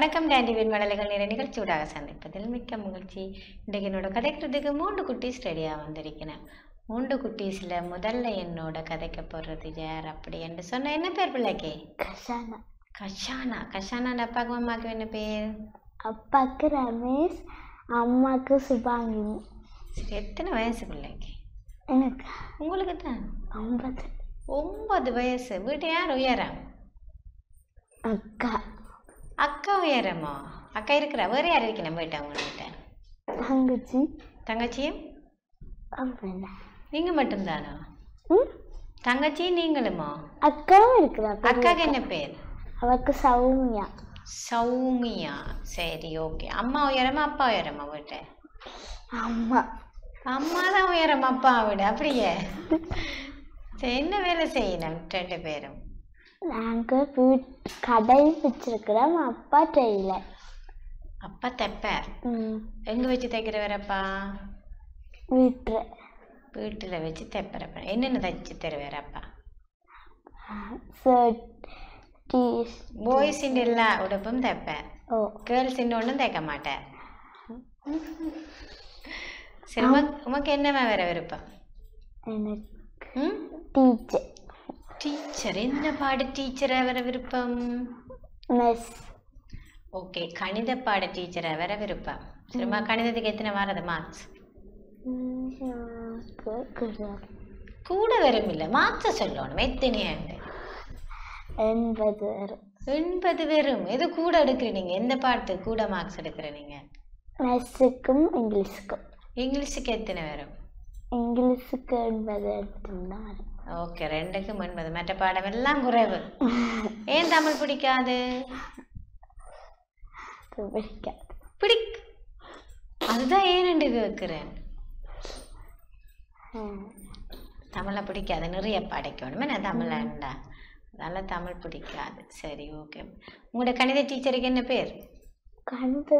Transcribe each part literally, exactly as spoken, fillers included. வணக்கம் டாண்டிவின் மழலைகள் நிறைய நிகழ்ச்சியூடாக சந்திப்பதில் மிக்க மகிழ்ச்சி. இன்றைக்கு என்னோட கதைக்கிறதுக்கு மூன்று குட்டீஸ் ரெடியாக வந்திருக்கிறேன். மூன்று குட்டீஸில் முதல்ல என்னோட கதைக்க போடுறது யார் அப்படி என்று சொன்ன என்ன பேர் பிள்ளைக்கு? கஷானா. கஷானா கஷானா அப்பாக்கு அம்மாக்கு என்ன பேர்? அப்பாக்கு ரமேஷ், அம்மாக்கு சுபாங்கினி. சரி, எத்தனை வயசு பிள்ளைக்கு? எனக்கு உங்களுக்கு தான் ஒன்பது ஒன்பது வயசு. வீட்டை யார் உயரம்? அக்கா. அக்கா உயரமா? அக்கா இருக்கிறா? வேறு யார் இருக்கு நம்ம வீட்டை? அவங்கள்ட்ட தங்கச்சி. தங்கச்சியும் நீங்கள் மட்டும்தானா? தங்கச்சி நீங்களுமா? அக்காவும் இருக்கிறா. அக்காவுக்கு என்ன பேர்? அவருக்கு சௌமியா. சௌமியா, சரி, ஓகே. அம்மா உயரமா அப்பா உயரமா வீட்டை? அம்மா அம்மா தான் உயரம் அப்பா விட. அப்படியே என்ன வேலை செய்யணும் ரெண்டு பேரும்? நாங்கள் கடை வச்சிருக்கிறோம். அப்பா டெய்லர். அப்பா தைப்பார். எங்கே வச்சு தைக்கிறவரப்பா? வீட்டில் வீட்டில் வச்சு தைப்பறப்ப என்னென்ன தைச்சி தருவாரப்பா? பாய்ஸின் எல்லா உடம்பும் தைப்பார். ஓ, கேர்ள்ஸின் ஒன்றும் தைக்க மாட்டார். சரி, உமக்கு என்னவா வேற விருப்பம்? டீச்சர். டீச்சர் என்ன பாட டீச்சராக வர விருப்பம்? ஓகே, கணித பாட டீச்சராக வர விருப்பம். சரிம்மா, கணிதத்துக்கு எத்தனை வரது மார்க்ஸ்? கூட வரும் இல்லை, மார்க்ஸை சொல்லணும். எத்தனையாண்டு? எண்பது வரும். எண்பது வரும். எது கூட எடுக்கிறீங்க? எந்த பாடத்துக்கு கூட மார்க்ஸ் எடுக்கிறீங்க? மேத்ஸுக்கும் இங்கிலீஷுக்கும். இங்கிலீஷுக்கு எத்தனை வரும்? இங்கிலீஷுக்கு எண்பது எடுத்தோம்னா வரும். ஓகே, ரெண்டுக்கு முன்பது. மற்ற பாடம் எல்லாம் குறைவு. ஏன் தமிழ் பிடிக்காது? பிடிக்க அதுதான் ஏன் கேட்கிறேன். தமிழை பிடிக்காது, நிறைய படிக்கணுமே நான் தமிழண்டா, அதனால தமிழ் பிடிக்காது. சரி, ஓகே. உங்களோட கணித டீச்சருக்கு என்ன பேர்? கணித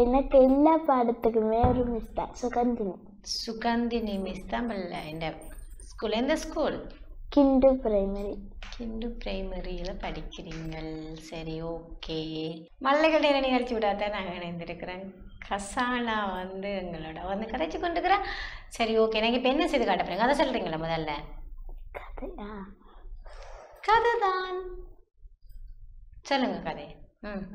எனக்கு எல்லா பாடத்துக்குமே ஒரு மிஸ் தான், சுகந்தினி. சுகந்தினி மிஸ் தான் இல்லை இந்த ஸ்கூல். எந்த ஸ்கூல்? கிண்டு பிரைமரி. கிண்டு பிரைமரியில் படிக்கிறீங்கள். சரி, ஓகே. மல்லைகள் நேர நிகழ்ச்சி விடாத நாங்கள் இணைந்திருக்கிறேன். கஷானா வந்து எங்களோட வந்து கதைச்சு கொண்டுக்கிறேன். சரி, ஓகே. எனக்கு இப்போ என்ன செய்து காட்ட போறீங்க அதை சொல்கிறீங்களா முதல்ல? கதையா? கதை தான், சொல்லுங்கள் கதை. ம்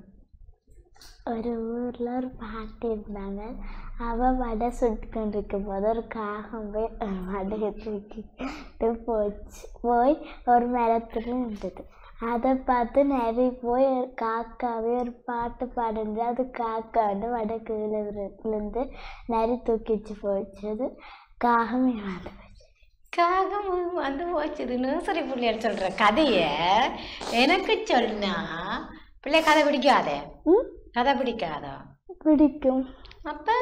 ஒரு ஊரில் ஒரு பாட்டி இருந்தாங்க. அவள் வடை சுட்டு கொண்டு இருக்கும் போது ஒரு காகம் போய் வடையை தூக்கிட்டு போச்சு. போய் ஒரு மரத்தில் இருந்தது. அதை பார்த்து நிறைய போய் காக்காவே ஒரு பாட்டு பாடுஞ்சு. அது காக்கா வந்து வடை கீழே விழுந்து நிறைய தூக்கிச்சு போச்சு. அது காகம் வந்து போச்சு. காகம் வந்து போச்சுதுன்னு சரி பிள்ளையால் சொல்கிற கதையை எனக்கு சொன்னா பிள்ளை கதை பிடிக்காதே? கதை பிடிக்காதா? பிடிக்கும். அப்போ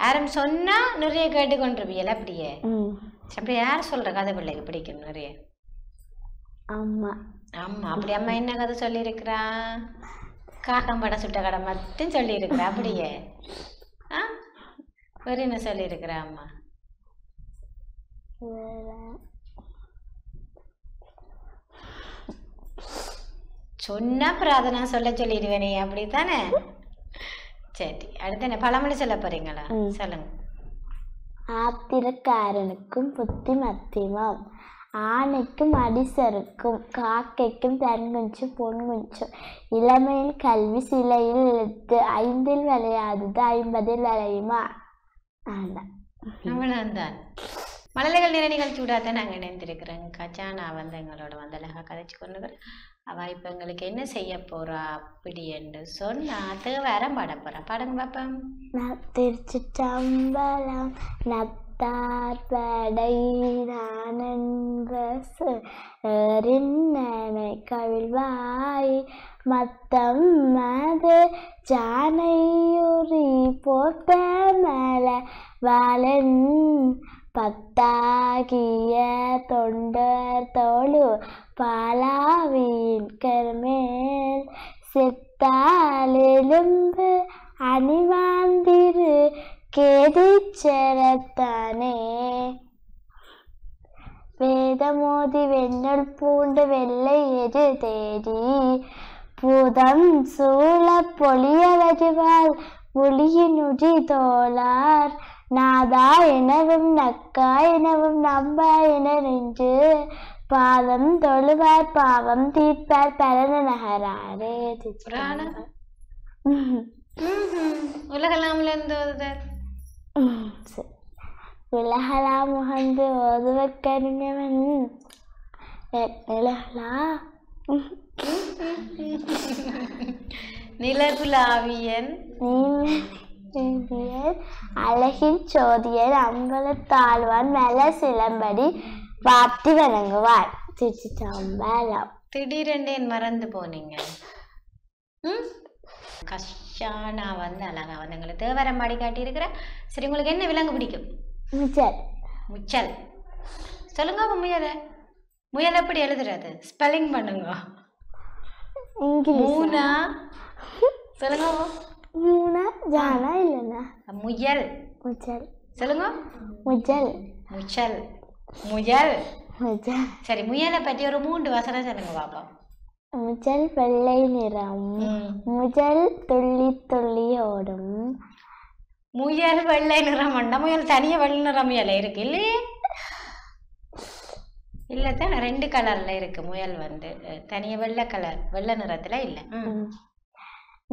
யாரும் சொன்னால் நிறைய கேட்டுக்கொண்டிருப்பீங்களா? அப்படியே அப்படியே யார் சொல்கிற கதை பிள்ளைக்கு பிடிக்கும் நிறைய? அம்மா. அம்மா அப்படி அம்மா என்ன கதை சொல்லியிருக்கிறா? காக்கம் படம் சுட்ட கடை மட்டும் சொல்லியிருக்கிறா. அப்படியே ஆ வேறு என்ன சொல்லியிருக்கிறா அம்மா? சொன்னா பிரார்த்தனா சொல்ல சொல்லிடுவேனே அப்படி தானே? சரி, அடுத்து என்ன பழமொழி சொல்ல போறீங்களா? சொல்லுங்க. ஆத்திரக்காரனுக்கும் புத்தி மத்தியமாம், ஆணைக்கும் அடிசருக்கும், காக்கைக்கும் தன்குஞ்சும் பொன்குஞ்சும், இளமையில் கல்வி சிலையில் இழுத்து, ஐந்தில் விளையாதது ஐம்பதில் விளையுமா. ஆதான் அவ்வளவுதான். மழலைகள் நிறை நிகழ்ச்சி விடாத நாங்கள் இணைந்திருக்கிறோம். கஷானா வந்து எங்களோட வந்து அழகாக கதைச்சு கொண்டுக்கிறேன். அவள் இப்போ எங்களுக்கு என்ன செய்ய போகிறா அப்படி என்று சொன்னால் தேவாரம் பாட போகிறா. பாடுங்க பார்ப்போம். நத்திருச்சி சம்பளம் நத்தார் படை நானன்பனை கவிழ்வாய் மத்தம் மது ஜானையுறி போட்ட மேல வாழன் பத்தாகிய தொண்டர் தோழு பாலாவின் கருமேல் செத்தாலெலும்பு அணிவாந்திரு கேதிச்சரத்தானே வேதமோதி வெண்ணல் பூண்டு வெள்ளை எது தேடி பூதம் சூழப் பொழிய வடிவால் ஒளியினுடி தோளார் நாதா எனவும் நக்கா எனவும் நம்பா என நின்று பாதம் தொழுவார் பாவம் தீர்ப்பார் பலன நகராரே. உலகலாமில் இருந்து ஓதுதர் உலகலாம் உகந்து ஓதுவ கருணவன் நிலகலா நிலகுலாவியன் அழகின் சோதியன் அம்பலத்தாழ்வான் மல சிலம்படி வாப்தி வணங்குவார். திருச்சிதம்பரம். திடீரென்று என் மறந்து போனீங்க. கஷ்டானா வந்து அழகா வந்து எங்களை தேவர மாடி காட்டியிருக்கிற. சரி, உங்களுக்கு என்ன விலங்கு பிடிக்கும்? முச்சல். முச்சல் சொல்லுங்க. முயலை. முயல் எப்படி எழுதுறது? ஸ்பெல்லிங் பண்ணுங்க. மூணா சொல்லுங்க. மூணா ஜானா இல்லைண்ணா முயல். முச்சல் சொல்லுங்க. முச்சல். முச்சல். முயல். முயல். சரி, முயலை பற்றி ஒரு மூன்று வசனம் சொல்லுங்க பாப்போம். முயல் வெள்ளை நிறம். முயல் துள்ளி துள்ளி ஓடும். முயல் வெள்ளை நிறம் வேண்டாம். முயல் தனிய வெள்ளை நிறம் முயல் இருக்கு இல்லையே? இல்லை தான், ரெண்டு கலர்ல இருக்கு முயல். வந்து தனிய வெள்ளை கலர் வெள்ளை நிறத்துல இல்லை.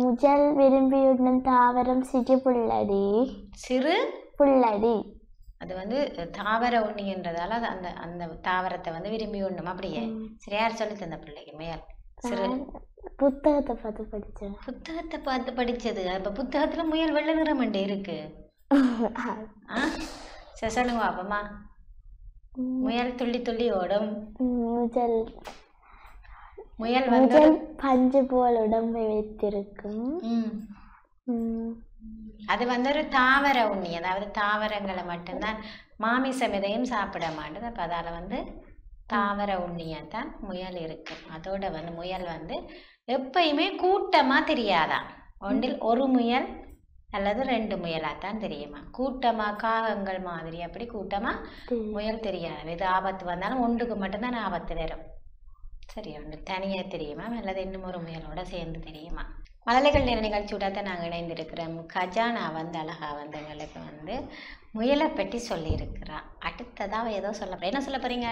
முயல் விரும்பி உண்ணும் தாவரம் சிறு புல்லடி. சிறு புல்லடி அது வந்து தாவர உண்ணின்றதால அந்த அந்த தாவரத்தை வந்து விரும்பி உண்ணும். அப்படியே சரி, யார் சொல்லி தந்த பிள்ளைக்கு முயல்? சிறு புத்தகத்தை பார்த்து படிச்சது. புத்தகத்தை பார்த்து படிச்சது. அப்ப புத்தகத்துல முயல் வெள்ளை நிறம் மண்டே இருக்கு. சரி சொல்லுங்க பாப்பமா. முயல் துள்ளி துள்ளி ஓடும். முயல் முயல் வந்து பஞ்சு போல் உடம்பை வைத்திருக்கும். அது வந்து ஒரு தாவர உண்ணி, அதாவது தாவரங்களை மட்டும்தான், மாமிசம் எதையும் சாப்பிட மாட்டேது. அப்போ அதால் வந்து தாவர உண்ணியாக தான் முயல் இருக்கு. அதோட வந்து முயல் வந்து எப்பயுமே கூட்டமாக தெரியாதான். ஒன்றில் ஒரு முயல் அல்லது ரெண்டு முயலாக தான் தெரியுமா. கூட்டமாக காகங்கள் மாதிரி அப்படி கூட்டமாக முயல் தெரியாது. எது ஆபத்து வந்தாலும் ஒன்றுக்கு மட்டும்தான் ஆபத்து வரும். சரி, ஒன்று தனியாக தெரியுமா அல்லது இன்னும் ஒரு முயலோட சேர்ந்து தெரியுமா. மழலைகள் நேர நிகழ்ச்சியோட தான் நாங்கள் இணைந்திருக்கிறோம். கஜானா வந்து அழகா வந்து எங்களுக்கு வந்து முயலை பற்றி சொல்லியிருக்கிறான். அடுத்ததாக ஏதோ சொல்ல என்ன சொல்ல போறீங்க?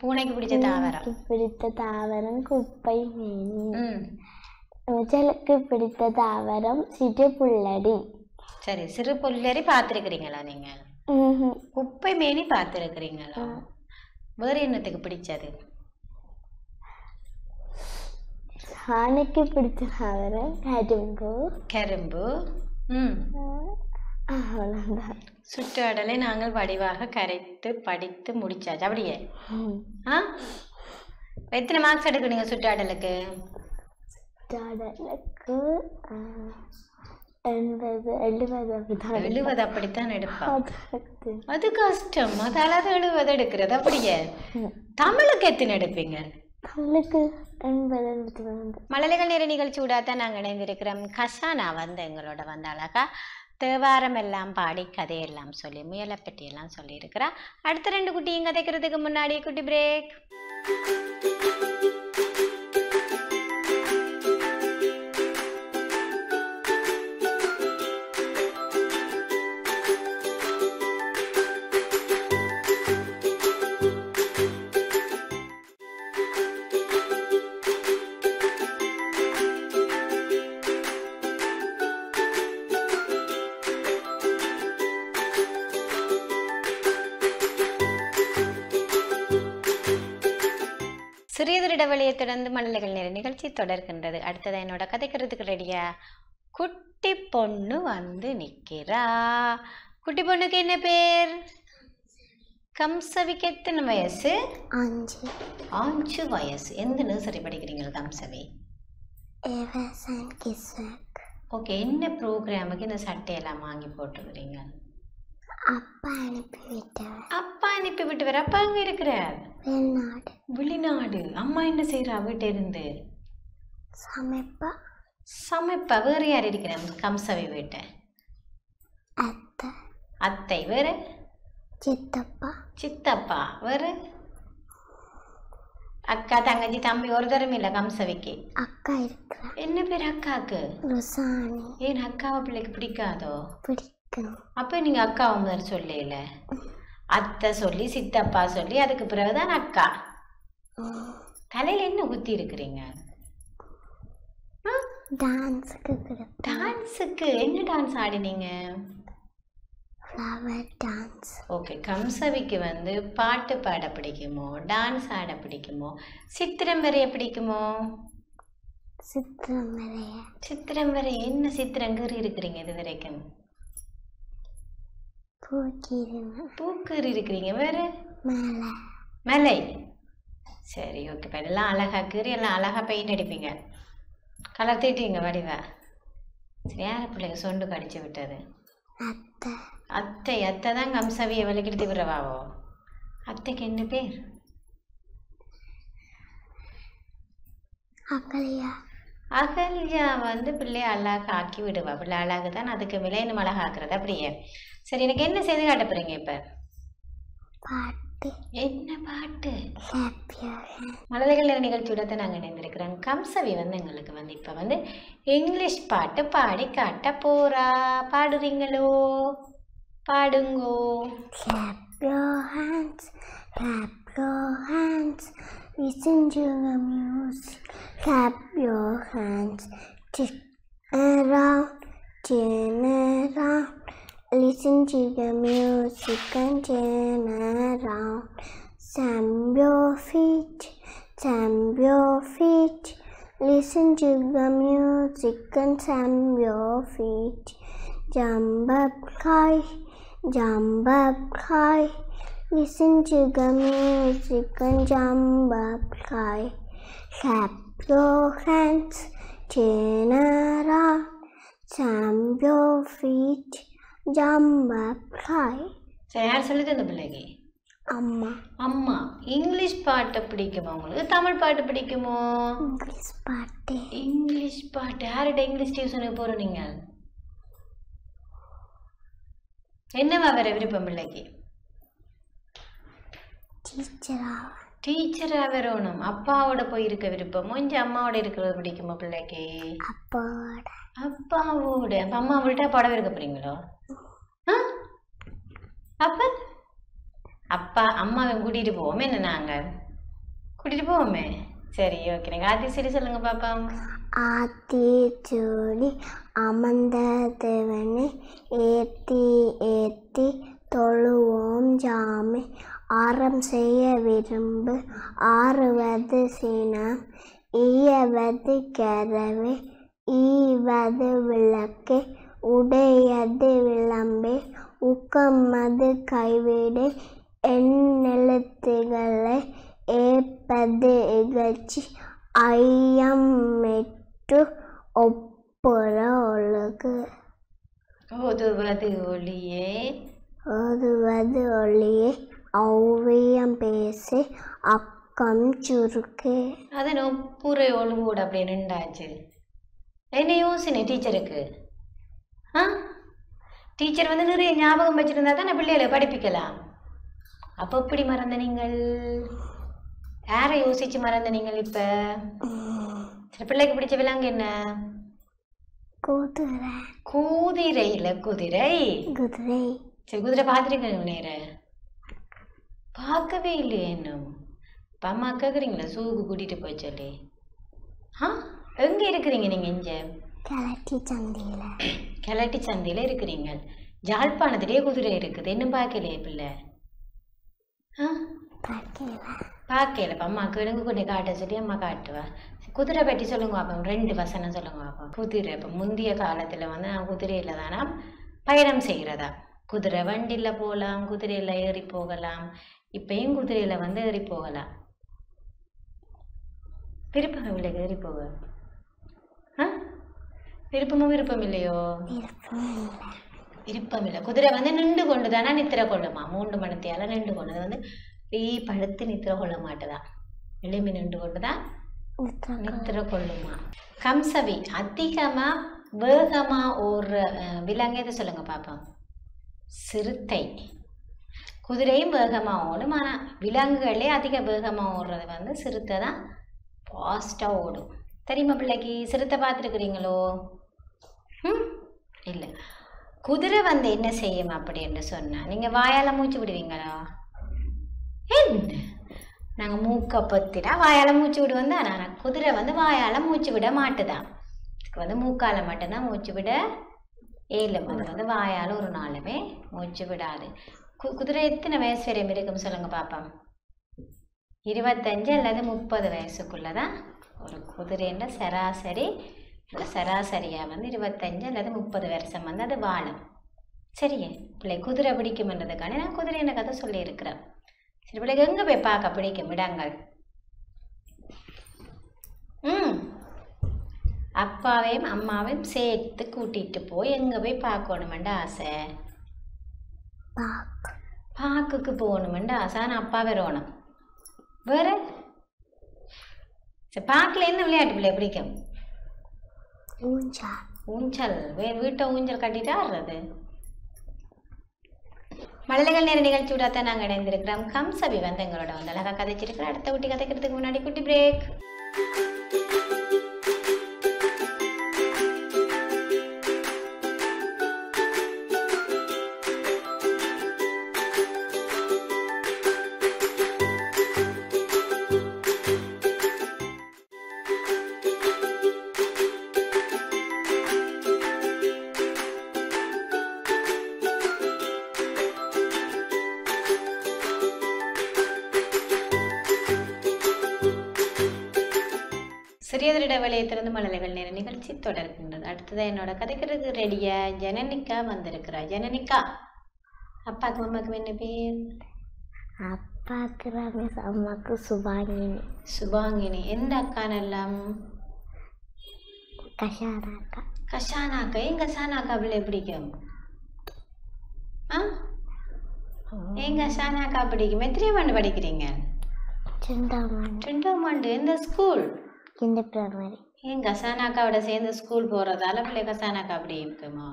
பூனைக்கு பிடிச்ச தாவரம். பிடித்த தாவரம் குப்பை மேனி. முயலுக்கு பிடித்த தாவரம் சிறு புல்லடி. சரி, சிறு புல்லடி பார்த்துருக்கிறீங்களா நீங்க? குப்பை மேனி பார்த்துருக்கிறீங்களா? வேறு என்னத்துக்கு பிடிச்சது? சாணிக்கு பிடிச்ச தாவரம் கரும்பு. கரும்பு. ம் சுற்றாடலை நாங்கள் வடிவாக கரைத்து படித்து முடிச்சாச்சு. அப்படியே ஆ எத்தனை மார்க்ஸ் எடுக்கிறீங்க சுற்றாடலுக்கு? சுற்றாடலுக்கு எழுபது எழுபது அப்படிதான். எழுபது அப்படித்தான் எடுப்பேன். அது கஷ்டம். அதால எழுபது எடுக்கிறது. அப்படியே தமிழுக்கு எத்தனை எடுப்பீங்க? தமிழுக்கு மழலைகள் நேர நிகழ்ச்சி ஊடாதான் நாங்கள் இணைந்திருக்கிறோம். கசானா வந்து எங்களோட வந்து அழகா தேவாரம் எல்லாம் பாடி கதையெல்லாம் சொல்லி முயலை பற்றியெல்லாம் சொல்லியிருக்கிறா. அடுத்த ரெண்டு குட்டியும் கதைக்கிறதுக்கு முன்னாடி குட்டி பிரேக். இடைவெளியை தொடர்ந்து மழலைகள் நேர நிகழ்ச்சி தொடர்கின்றது. அடுத்தது என்னோட கதைக்கிறதுக்கு ரெடியா? குட்டி பொண்ணு வந்து நிக்கிறா. குட்டி பொண்ணுக்கு என்ன பேர்? கம்சவிக்கு எத்தனை வயசு? அஞ்சு. அஞ்சு வயசு. எந்த நர்சரி படிக்கிறீங்க கம்சவி? ஓகே. என்ன ப்ரோக்ராமுக்கு இந்த சட்டையெல்லாம் வாங்கி போட்டுக்கிறீங்க? அப்பா அனுப்பி விட்டார். அப்பா அனுப்பி விட்டுவார். அப்பா அங்கே இருக்கிறார். வெளிநாடு. வெளிநாடு. அம்மா என்ன செய்கிறா வீட்டை இருந்து? சமைப்பா. சமைப்பா. வேறு யார் இருக்கிறா கம்சவி வீட்டை? அத்தை. அத்தை. வேறு? சித்தப்பா. சித்தப்பா. வேறு? Akka Tangaji Tambi order Mila Gamsaviki. Akka in a Piraka Rosani in Haka Plic Pricado Prica. Upending Akka on their solele. At the solicita pasoli at the Brother than Akka Talilin Gutti Gringer. Dance dance in dance hardening. Flower dance. Okay, Kamsavikku vandu paattu paada pidikumo, dance aada pidikumo, chitram varaiya pidikumo. Chitram varaiya. Chitram varaiya enna chitrangal irukringa idu varaikkum. Pookiruma. Pookir irukringa vera mala. Malai. Seri okay, padala alaga kiri ella alaga paint adipinga. Color theetinga vadiva. Seriyana pulaiga sondu kadichu vittathu. Atta. Atta, Atta தான் கம்சவி எவளுக்கு திவரவாவோ அத்தைக்கு என்ன பேர் அகல்யா அகல்யா வந்து பிள்ளை அழகா ஆக்கி விடுவா பிள்ளை அழகு தான் அதுக்கு விலைன அழகா ஆக்குறது அப்படியே சரி எனக்கு என்ன செய்து காட்ட போறீங்க இப்ப பாட்டு என்ன பாட்டு மலர்கள நிகழ்ச்சியோட தான் நாங்க நினைந்திருக்கிறோம் கம்சவி வந்து உங்களுக்கு வந்து இப்ப வந்து இங்கிலீஷ் பாட்டு பாடி காட்ட போறா பாடுறீங்களோ Padungo. Clap your hands, clap your hands, listen to the music. Clap your hands, turn around, turn around, listen to the music and turn around. Stamp your feet, stamp your feet, listen to the music and stamp your feet. Jump up high. Jump up high, listen to the music and jump up high. Clap your hands, turn around, stamp your feet, jump up high. So, who is saying Amma. Amma. English part padikuma Tamil part padikuma English part. English part. How did English tuition you என்னவா வர விருப்பம் இல்லைக்கு டீச்சரா டீச்சரா வரணும் அப்பாவோட போய் இருக்க விருப்பம் கொஞ்ச அம்மாவோட இருக்குறது பிடிக்குமா பிள்ளைக்கு அப்பாவோட அப்பாவோட அம்மா விட்டா பாடவே இருக்க போறீங்களோ அப்ப அப்பா அம்மாவை கூட்டிட்டு போவோம் என்ன நாங்க கூட்டிட்டு போவோமே சரி ஓகே நீங்க ஆதி சரி சொல்லுங்க பாப்பா ஆதி ஜோடி அமந்ததேவனே ஏத்தி ஏத்தி தொழுவோம் ஜாமே ஆரம் செய்ய விரும்பு ஆறுவது சீனம் ஈயவது கரவே ஈவது விளக்கே உடையது விளம்பே உக்கமது கைவிடு எண்ணெழுத்துகளை ஏப்பது இகழ்ச்சி ஐயம் மெட்டு ஒப்புற ஒழுகு ஓதுவது ஒளியே ஓதுவது ஒளியே ஔவியம் பேசி அக்கம் சுருக்கே அதன் ஒப்புரை ஒழுங்கூட அப்படி நின்றாச்சு என்ன யோசனை டீச்சருக்கு ஆ டீச்சர் வந்து நிறைய ஞாபகம் வச்சிருந்தா தான் பிள்ளைகளை படிப்பிக்கலாம் அப்போ இப்படி மறந்த நீங்கள் யாரை யோசிச்சு மறந்த நீங்கள் இப்ப சில பிள்ளைக்கு பிடிச்ச விலங்கு என்ன குதிரை குதிரை இல்ல குதிரை குதிரை சரி குதிரை பார்த்துருக்கீங்க நேர பார்க்கவே இல்லையே இன்னும் இப்போ அம்மா கேட்குறீங்களா சூக்கு கூட்டிட்டு போய் சொல்லி ஆ எங்க இருக்கிறீங்க நீங்க இங்க கிளட்டி சந்தையில கிளட்டி சந்தையில இருக்கிறீங்க ஜாழ்ப்பாணத்திலேயே குதிரை இருக்குது என்ன பார்க்கலையே பிள்ளை ஆ பார்க்கல பாக்கேல அம்மா கிழங்கு கொண்டு காட்ட சொல்லி அம்மா காட்டுவா குதிரை பற்றி சொல்லுங்க பாப்போம் ரெண்டு வசனம் சொல்லுங்க பாப்போம் குதிரை இப்போ முந்தைய காலத்தில் வந்து நான் குதிரையில் தானா பயணம் செய்கிறதா குதிரை வண்டியில் போகலாம் குதிரையில் ஏறி போகலாம் இப்பயும் குதிரையில் வந்து ஏறி போகலாம் விருப்பம் இல்லைக்கு ஏறி போக ஆ விருப்பமும் விருப்பம் இல்லையோ விருப்பம் இல்லை குதிரை வந்து நின்று கொண்டு தானா நித்திர கொள்ளுமா மூன்று மணத்தையால் நின்று கொண்டு வந்து Pee Padati Nitra Holamatala. Eliminant Goda Nitra Koluma. Kamsavi Atikama, Bergama or Vilanga the Solanga Papa Sirtai குதிரையும் வேகமாக ஓடும். ஆனால் விலங்குகளே அதிக வேகமாக ஓடுறது வந்து சிறுத்தை தான் ஃபாஸ்ட்டாக ஓடும். தெரியுமா பிள்ளைக்கு? சிறுத்தை பார்த்துருக்குறீங்களோ? ம் இல்லை. குதிரை வந்து என்ன செய்யும் அப்படின்னு சொன்னால் நீங்கள் வாயால் மூச்சு விடுவீங்களா? என்ன நாங்கள் மூக்கை பற்றினா வாயால் மூச்சு விடுவோம் தான். ஆனால் குதிரை வந்து வாயால் மூச்சு விட மாட்டுதான். இதுக்கு வந்து மூக்கால் மட்டும்தான் மூச்சு விட ஏழும். அது வந்து வாயால் ஒரு நாளுமே மூச்சு விடாது. கு குதிரை எத்தனை வயசு வரையும் இருக்குன்னு சொல்லுங்கள் பாப்பா? இருபத்தஞ்சு அல்லது முப்பது வயசுக்குள்ளே தான் ஒரு குதிரைன்ற சராசரி சராசரியாக வந்து இருபத்தஞ்சு அல்லது முப்பது வருஷம் வந்து அது வாழும். சரியே பிள்ளை, குதிரை பிடிக்கும்ன்றதுக்கான நான் குதிரை என்ன கதை சொல்லியிருக்கிறேன். சரி பிள்ளைக்கு எங்கே போய் பார்க்க பிடிக்கும் இடங்கள்? ம் அப்பாவையும் அம்மாவையும் சேர்த்து கூட்டிகிட்டு போய் எங்கே போய் பார்க்கணுமெண்டு ஆசை? பார்க்குக்கு போகணுமெண்டு ஆசை. ஆனால் அப்பா வரணும். வேறு சரி பார்க்கல என்ன விளையாட்டு பிள்ளை பிடிக்கும்? ஊஞ்சல். ஊஞ்சல் வே வீட்டை ஊஞ்சல் கட்டிட்டு ஆடுறது. மழலைகள் நேர நிகழ்ச்சியோட தான் நாங்கள் இணைந்திருக்கிறோம். கம்சபி வந்து எங்களோட வந்து அழகாக கதைச்சிருக்கிறோம். அடுத்த குட்டி கதைக்கிறதுக்கு முன்னாடி குட்டி பிரேக். இடைவெளியை திறந்து மழலைகள் நேர நிகழ்ச்சி தொடர்கின்றது. அடுத்தது என்னோட கதைக்கிறதுக்கு ரெடியா ஜனனிகா வந்திருக்கிறா. ஜனனிகா அப்பாக்கு அம்மாக்கு என்ன பேர்? அப்பாக்கு ரமேஷ், அம்மாக்கு சுபாங்கினி. சுபாங்கினி எந்த அக்கா? எல்லாம் கஷானாக்கா. கஷானாக்கா ஏன் கஷானாக்கா பிள்ளை பிடிக்கும்? ஆ ஏன் கஷானாக்கா பிடிக்கும்? எத்தனையாம் ஆண்டு படிக்கிறீங்க? ரெண்டாம் ஆண்டு. ரெண்டாம் ஆண்டு எந்த ஸ்கூல்? கிண்ட பிரைமரி. ஏன் கசானாக்காவோட சேர்ந்து ஸ்கூல் போகிறதால பிள்ளை கசானாக்கா அப்படி இருக்குமா?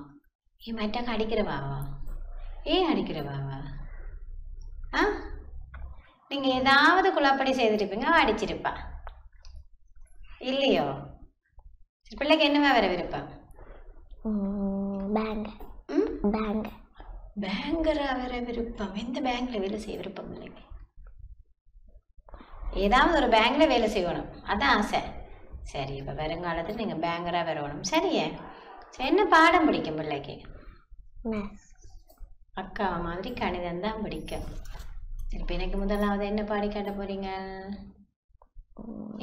என் மட்டாக்கா அடிக்கிறவாவா? ஏன் அடிக்கிறவாவா? ஆ நீங்கள் ஏதாவது குழப்படி செய்திருப்பீங்க, அடிச்சிருப்பா இல்லையோ? பிள்ளைக்கு என்னவா வர விருப்பம்? பேங்க ம் பேங்க பேங்கராக வர விருப்பம். எந்த பேங்கில் வேலை செய்ய விருப்பம்? பிள்ளைக்கு ஏதாவது ஒரு பேங்கில் வேலை செய்யணும் அதான் ஆசை. சரி இப்போ வருங்காலத்தில் நீங்கள் பேங்கராக வரணும். சரியே சரி என்ன பாடம் பிடிக்கும் பிள்ளைக்கு? அக்கா மாதிரி கணிதம் தான் பிடிக்கும். சரி இப்போ எனக்கு முதலாவது என்ன பாடி காட்ட போகிறீங்க?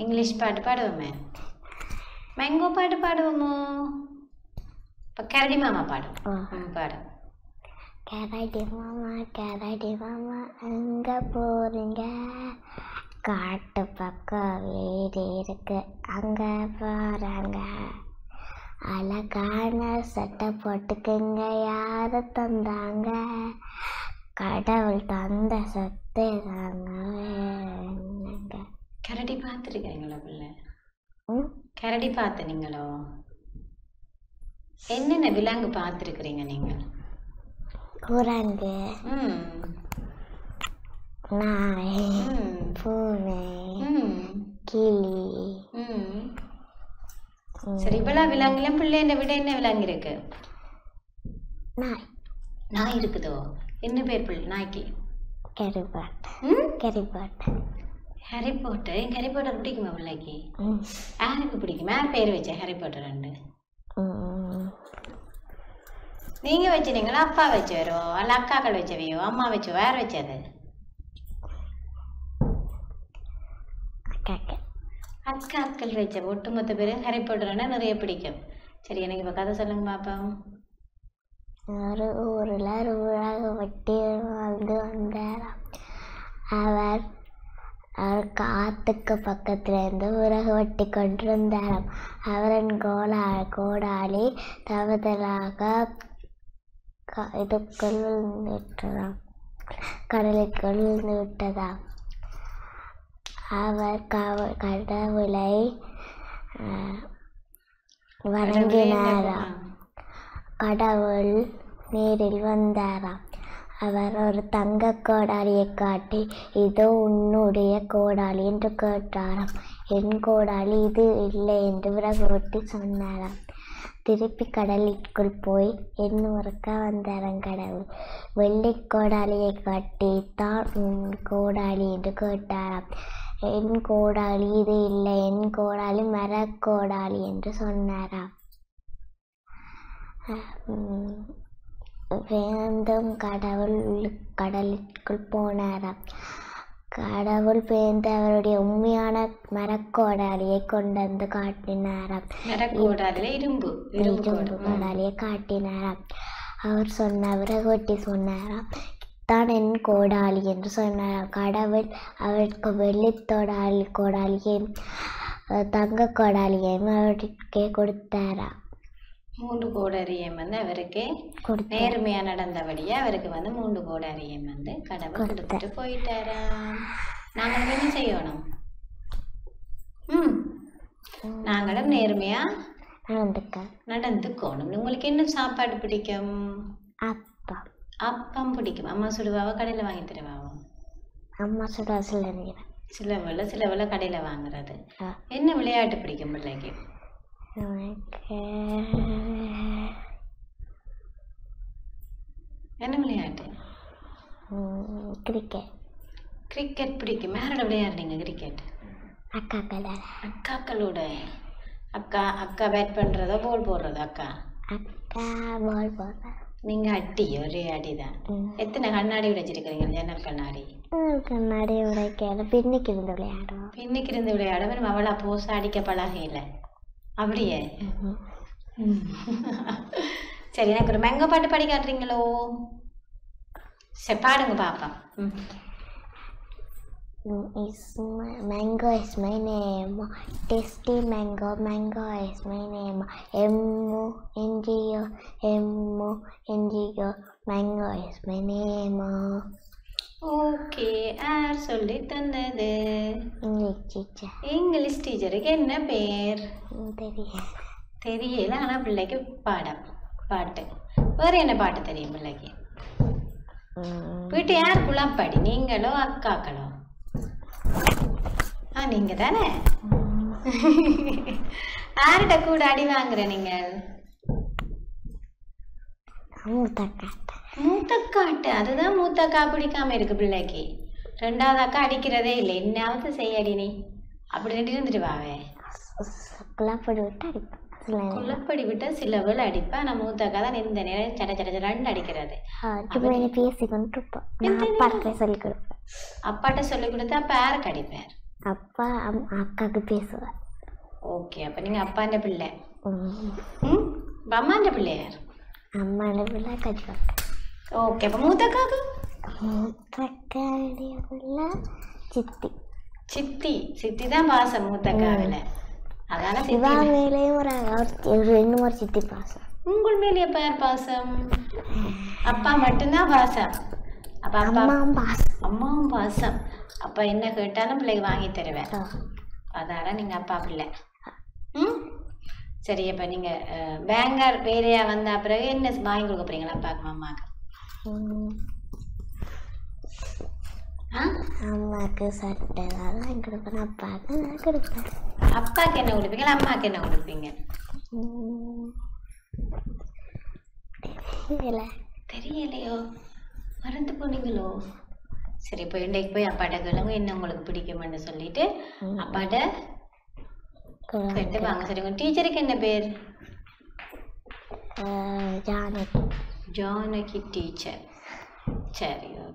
இங்கிலீஷ் பாட்டு பாடுவோமே? மேங்கோ பாட்டு பாடுவோமோ? இப்போ கரடி மாமா பாடுவோம். பாடும் கரடி மாமா. கரடி மாமா அங்கே போகிறீங்க, காட்டு பக்கம் வீடு இருக்கு, அங்கே போகிறாங்க, அழகான சட்டை போட்டுக்குங்க, யாரு தந்தாங்க, கடவுள் தந்த சத்தை தாங்க. கரடி பார்த்துருக்கீங்களா பிள்ளை? ம் கரடி பார்த்துனீங்களோ? என்னென்ன விலங்கு பார்த்துருக்குறீங்க நீங்கள்? குரங்கு, ம் நாய், பூனை, கிளி. சரி இவ்வளோ விலங்குலாம் பிள்ளைய விட என்ன விலங்கு இருக்கு? நாய். நாய் இருக்குதோ? என்ன பேர் பிள்ளை நாய்க்கு? கரிபாட். கரிபாட் ஹாரி பாட்டர். என் ஹாரி பாட்டர் பிடிக்குமா பிள்ளைக்கு? யாருக்கு பிடிக்குமா? யார் பேர் வச்சேன் ஹாரி பாட்டர் ரெண்டு? நீங்கள் வச்சுட்டீங்களா? அப்பா வச்சு வருவோம், அல்ல அக்காக்கள் வச்சவையோ, அம்மா வச்சு யார் வச்சது? அக்கா அக்கள் வச்ச ஒட்டுமொத்த பேர் ஹாரி பாட்டர்னா நிறைய பிடிக்கும். சரி எனக்கு இப்போ கதை சொல்லுங்க பாப்போம். ஒரு ஊரில் ஊராக வெட்டி வாழ்ந்து வந்தார். அவர் அவர் காற்றுக்கு பக்கத்தில் இருந்து உறகு வெட்டி கொண்டிருந்தாராம். அவரின் கோலா கோடாளி தவறுதலாக இதுக்குள் விழுந்து விட்டதாம், கடலுக்குள் விழுந்து விட்டதாம். அவர் கவ கடவுளை வணங்கினாராம். கடவுள் நேரில் வந்தாராம். அவர் ஒரு தங்க கோடாலியைக் காட்டி, இதோ உன்னுடைய கோடாலி என்று கேட்டாராம். என் கோடாலி இது இல்லை என்று விறகோட்டி சொன்னாராம். திருப்பி கடலிற்குள் போய் என் ஒருக்கா வந்தாராம் கடவுள். வெள்ளை கோடாலியை காட்டி தான் உன் கோடாலி என்று கேட்டாராம். என் கோடாலி இது இல்லை, என் கோடாலி மரக்கோடாலி என்று சொன்னாராம். வேந்தும் கடவுள் கடலுக்குள் போனாராம். கடவுள் பேர்ந்து அவருடைய உண்மையான மரக்கோடாலியை கொண்டு வந்து காட்டினாராம். இரும்பு இரும்பு கோடாலியை காட்டினாராம். அவர் சொன்ன விறகொட்டி சொன்னாராம், தான் என் கோடாலி என்று சொன்னாராம். கடவுள் அவருக்கு வெள்ளித்தோடாலி கோடாலியையும் தங்க கோடாலியையும் அவருக்கே கொடுத்தாராம். மூன்று கோடாரியம் வந்து அவருக்கு நேர்மையா நடந்தபடியா அவருக்கு வந்து மூன்று கோடாரியம் வந்து கடவுள் கொடுத்துட்டு போயிட்டாராம். நாங்களும் என்ன செய்யணும்? ம் நாங்களும் நேர்மையா நடந்துக்க நடந்துக்கோணும். உங்களுக்கு என்ன சாப்பாடு பிடிக்கும்? அப்பம். அப்பம் பிடிக்கும். அம்மா சுடுவாவா கடையில வாங்கி தருவாவோ? அம்மா சுடுவா. சில சிலவள சிலவள கடையில வாங்குறது. என்ன விளையாட்டு பிடிக்கும் பிள்ளைக்கு? என்ன விளையாட்டு? கிரிக்கெட். கிரிக்கெட் பிடிக்கும். யாரோட விளையாடுறீங்க கிரிக்கெட்? அக்காக்களோட. அக்காக்களோட? அக்கா அக்கா பேட் பண்ணுறதோ பால் போடுறதோ? அக்கா அக்கா பால் போடுறா. நீங்கள் அடி ஒரே அடிதான். எத்தனை கண்ணாடி உடைச்சிருக்கிறீங்க? ஜன்னல் கண்ணாடி. கண்ணாடி உடைக்க பின்னுக்கு இருந்து விளையாடும். பின்னுக்கு இருந்து விளையாட அவளா போசா அடிக்க பழகையில் அப்படியே. சரி, எனக்கு ஒரு மேங்கோ பாட்டு பாடி காட்டுறீங்களோ? சரி, பாடுங்க பாப்பா. Is my, mango is my name, tasty mango, mango is my name, M O N G O, M O N G O, mango is my name. Okay, யார் சொல்லி தந்தது? English teacher. இங்கிலீஷ் டீச்சருக்கு என்ன பேர் தெரியல, ஆனால் பிள்ளைக்கு பாடம் பாட்டு. வேறு என்ன பாட்டு தெரியும் பிள்ளைக்கு? வீட்டு யார் குழாப்பாடி? நீங்களோ அக்காக்களோ? ஆ நீங்கள் தானே. யார்கிட்ட கூட அடி வாங்குற நீங்கள்? மூத்தக்காட்டு. அதுதான் மூத்தக்கா பிடிக்காம இருக்கு பிள்ளைக்கு. ரெண்டாவது அக்கா அடிக்கிறதே இல்லை. என்னாவது செய்யடி நீ அப்படி ரெண்டு இருந்துட்டு வாவே. குழப்படி விட்டு அடிப்பா. குழப்படி விட்டா சில வேலை அடிப்பா. நான் மூத்தக்கா தான் இந்த நேரம் சட சட சடன்னு அடிக்கிறது. அப்பாட்ட சொல்லி கொடுத்தா அப்ப யாருக்கு அடிப்பார்? அப்பா அக்காவுக்கு பேசுவார். ஓகே, அப்ப நீங்க அப்பாண்ட பிள்ளை. அம்மாண்ட பிள்ளையார்? அம்மாண்ட பிள்ளை கஜ்வா. ஓகே, அப்போ மூத்தக்காக்கு? மூத்தக்காவுடைய சித்தி. சித்தி சித்தி தான் பாசம் மூத்தக்காவில். அதான சிவா மேலேயும் ஒரு இன்னும் ஒரு சித்தி பாசம். உங்கள் மேலே எப்போ யார் பாசம்? அப்பா மட்டும்தான் பாசம். அப்போ அம்மாவும் பாசம். அம்மாவும் பாசம். அப்போ என்ன கேட்டாலும் பிள்ளைக்கு வாங்கி தருவேன். அதான நீங்கள் அப்பா பிள்ளை. ம் சரி, அப்போ நீங்கள் பேங்கார் வேலையாக வந்த பிறகு என்ன வாங்கி கொடுக்க போகிறீங்களா அப்பாக்கு மாமாக்கு? அம்மாவுக்கு சட்டை வாங்கி கொடுப்பேன். அப்பாவுக்கு நான் கொடுப்பேன். அப்பாவுக்கு என்ன கொடுப்பீங்களா? அம்மாவுக்கு என்ன கொடுப்பீங்க? தெரியல. தெரியலையோ? மறந்து போனீங்களோ? சரி, இப்போ இன்றைக்கு போய் அப்பாட்ட கேளுங்க என்ன உங்களுக்கு பிடிக்கும்னு சொல்லிட்டு அப்பாட்ட கேட்டு வாங்க. சரி, உங்கள் டீச்சருக்கு என்ன பேர்? ஜானகி. ஜானகி டீச்சர். சரி,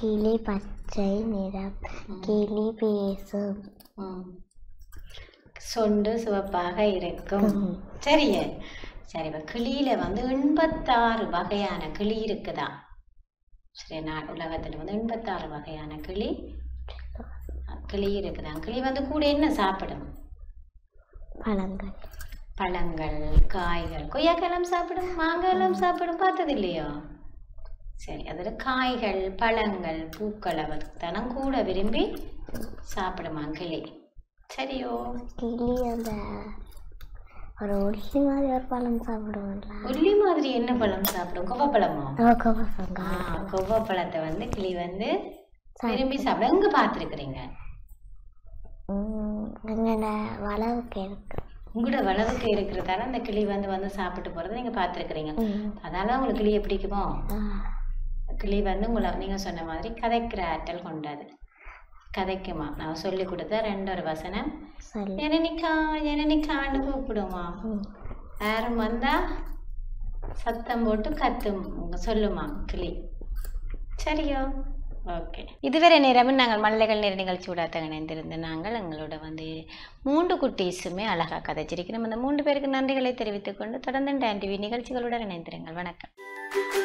கிளி பச்சை நிறம், கிளி பேசும், சொண்டு சிவப்பாக இருக்கும். சரியா? சரி, இப்போ கிளியில வந்து எண்பத்தாறு வகையான கிளி இருக்குதான். சரி, நான் உலகத்தில் வந்து எண்பத்தாறு வகையான கிளி கிளி இருக்குதான். கிளி வந்து கூட என்ன சாப்பிடும்? பழங்கள், பழங்கள், காய்கள். கொய்யாக்கெல்லாம் சாப்பிடும், மாங்காய் எல்லாம் சாப்பிடும், பார்த்தது இல்லையோ? சரி, அதில் காய்கள், பழங்கள், பூக்கள் அவருக்கு தனம் கூட விரும்பி சாப்பிடுமா கிளி. சரியோ, கிளி அந்த ஒரு ஒல்லி மாதிரி ஒரு பழம் சாப்பிடுவோம்ல. ஒல்லி மாதிரி என்ன பழம் சாப்பிடும்? கொவ்வாப்பழமா? கொவ்வாப்பழத்தை வந்து கிளி வந்து விரும்பி சாப்பிட எங்க பார்த்துருக்குறீங்க? வளவுக்கு இருக்கு, உங்களோட வளவுக்கு இருக்கிறதால அந்த கிளி வந்து வந்து சாப்பிட்டு போறதை நீங்க பார்த்துருக்குறீங்க. அதனால உங்களுக்கு கிளியை பிடிக்குமோ? கிளி வந்து உங்களை நீங்க சொன்ன மாதிரி கதைக்கிற ஆற்றல் கொண்டது. கதைக்குமா? நான் சொல்லி கொடுத்த ரெண்டொரு வசனம், எனனிக்கா எனனிக்கான்னு கூப்பிடுமா. யாரும் வந்தா சத்தம் போட்டு கத்தும் சொல்லுமா கிளி. சரியோ, ஓகே. இதுவரை நேரமும் நாங்கள் மல்லைகள் நேர நிகழ்ச்சியோட இணைந்திருந்த நாங்கள் எங்களோட வந்து மூன்று குட்டீஸுமே அழகாக கதைச்சிருக்கிறோம். அந்த மூன்று பேருக்கு நன்றிகளை தெரிவித்துக்கொண்டு தொடர்ந்து டான் டிவி நிகழ்ச்சிகளுடன் இணைந்திருங்கள். வணக்கம்.